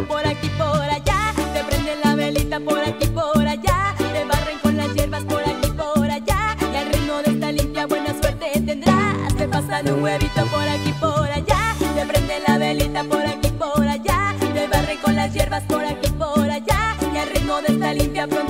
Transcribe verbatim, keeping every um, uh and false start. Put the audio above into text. Por aquí, por allá, y al ritmo de esta limpia pronto.